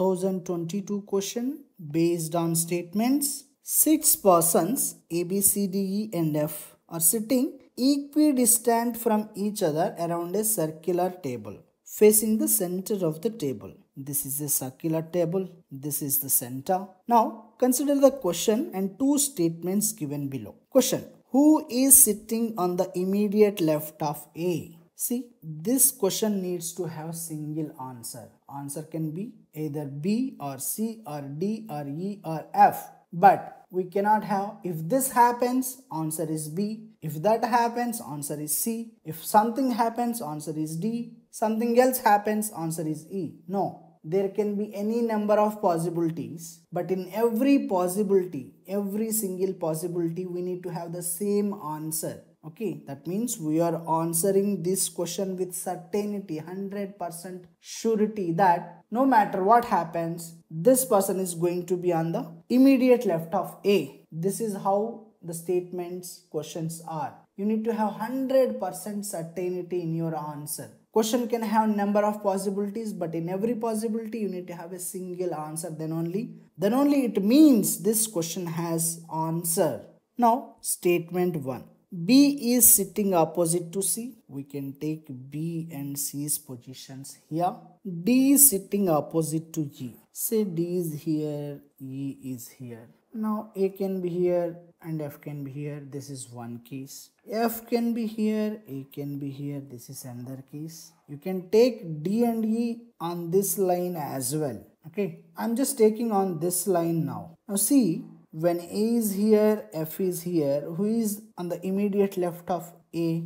1022 question based on statements. 6 persons A, B, C, D, E and F are sitting equidistant from each other around a circular table facing the center of the table. This is a circular table. This is the center. Now consider the question and 2 statements given below. Question: who is sitting on the immediate left of A? See, this question needs to have single answer. Answer can be either B or C or D or E or F. But we cannot have, if this happens, answer is B. If that happens, answer is C. If something happens, answer is D. Something else happens, answer is E. No. There can be any number of possibilities, but in every possibility, every single possibility, we need to have the same answer. Okay, that means we are answering this question with certainty, 100% surety that no matter what happens, this person is going to be on the immediate left of A. This is how the statements, questions are. You need to have 100% certainty in your answer. Question can have number of possibilities, but in every possibility you need to have a single answer. Then only it means this question has answer. Now statement 1. B is sitting opposite to C. We can take B and C's positions here. D is sitting opposite to E. Say D is here, E is here. Now A can be here and F can be here. This is one case. F can be here, A can be here. This is another case. You can take D and E on this line as well. Okay, I'm just taking on this line now. Now see, when A is here, F is here, who is on the immediate left of A?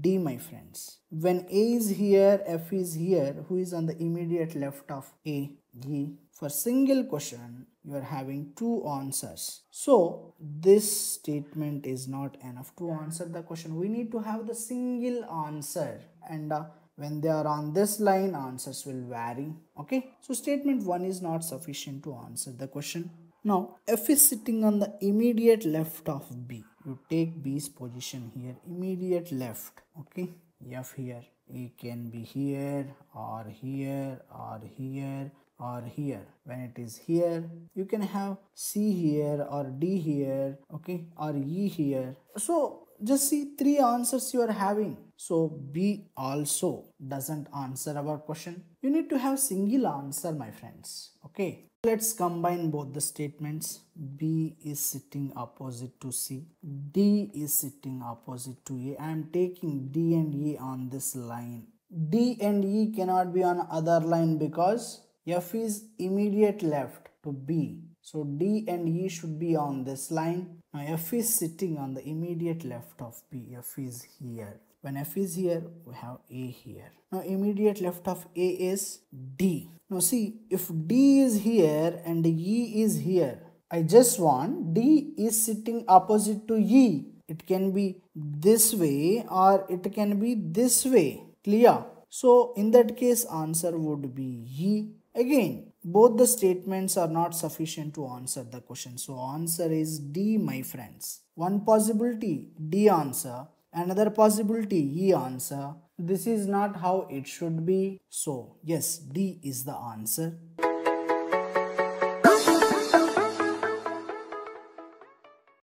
D, my friends. When A is here, F is here, who is on the immediate left of A? D. For single question, you are having 2 answers. So this statement is not enough to answer the question. We need to have the single answer, and when they are on this line, answers will vary. Okay, so statement 1 is not sufficient to answer the question. Now F is sitting on the immediate left of B. You take B's position here, immediate left. Okay, F here. A can be here or here or here or here. When it is here, you can have C here or D here, okay, or E here. So just see, 3 answers you are having. So B also doesn't answer our question. You need to have single answer, my friends. Okay, let's combine both the statements. B is sitting opposite to C. D is sitting opposite to A. I am taking D and E on this line. D and E cannot be on other line because F is immediate left to B. So D and E should be on this line. Now F is sitting on the immediate left of B. F is here. When F is here, we have A here. Now immediate left of A is D. Now see, if D is here and E is here, I just want D is sitting opposite to E. It can be this way or it can be this way. Clear? So in that case, answer would be E. Again, both the statements are not sufficient to answer the question. So answer is D, my friends. One possibility, D answer. Another possibility, E answer. This is not how it should be. So yes, D is the answer.